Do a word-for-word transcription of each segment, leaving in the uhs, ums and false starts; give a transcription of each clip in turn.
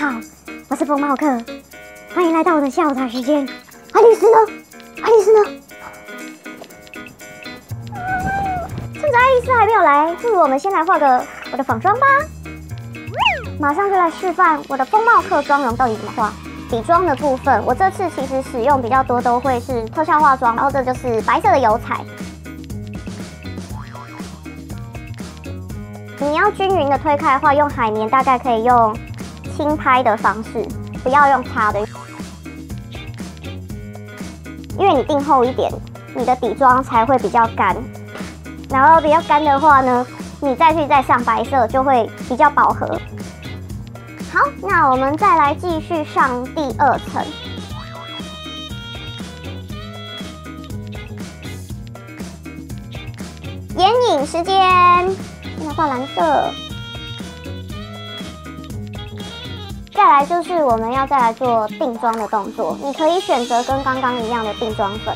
好，我是冯茂克，欢迎来到我的下午茶时间。爱丽丝呢？爱丽丝呢？趁着爱丽丝还没有来，不如我们先来画个我的仿妆吧。马上就来示范我的冯茂克妆容到底怎么画。底妆的部分，我这次其实使用比较多都会是特效化妆，然后这就是白色的油彩。 你要均匀的推开的话，用海绵大概可以用轻拍的方式，不要用擦的，因为你定厚一点，你的底妆才会比较干。然后比较干的话呢，你再去再上白色就会比较饱和。好，那我们再来继续上第二层。 眼影时间，来画蓝色。再来就是我们要再来做定妆的动作，你可以选择跟刚刚一样的定妆粉，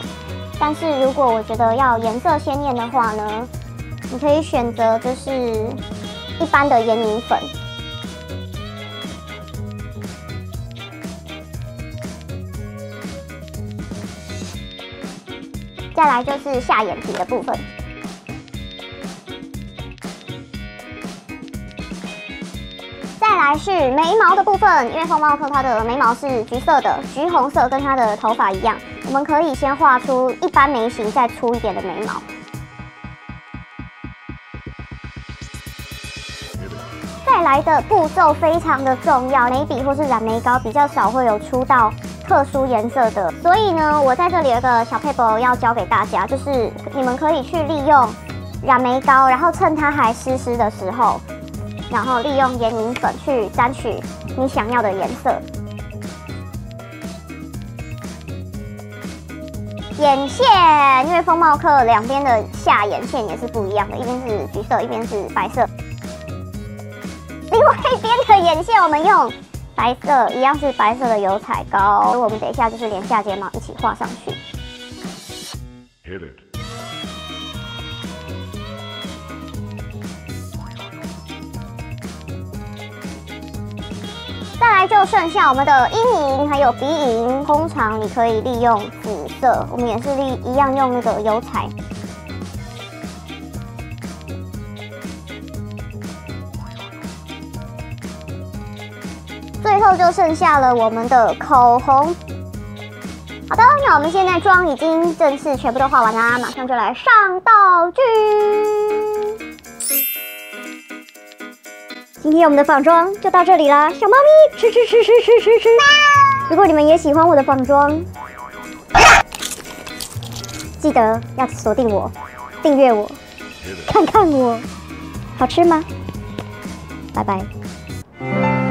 但是如果我觉得要颜色鲜艳的话呢，你可以选择就是一般的眼影粉。再来就是下眼皮的部分。 再来是眉毛的部分，因为冯茂克他的眉毛是橘色的，橘红色跟他的头发一样。我们可以先画出一般眉形，再粗一点的眉毛。再来的步骤非常的重要，眉笔或是染眉膏比较少会有出到特殊颜色的，所以呢，我在这里有一个小 paper 要教给大家，就是你们可以去利用染眉膏，然后趁它还湿湿的时候。 然后利用眼影粉去沾取你想要的颜色。眼线，因为冯茂克两边的下眼线也是不一样的，一边是橘色，一边是白色。另外一边的眼线，我们用白色，一样是白色的油彩膏。我们等一下就是连下睫毛一起画上去。Hit it. 再来就剩下我们的阴影还有鼻影，通常你可以利用紫色，我们也是利一样用那个油彩。最后就剩下了我们的口红。好的，那我们现在妆已经正式全部都画完啦，马上就来上道具。 今天我们的仿妆就到这里啦，小猫咪吃吃吃吃吃吃吃！如果你们也喜欢我的仿妆，记得要锁定我，订阅我，看看我好吃吗？拜拜。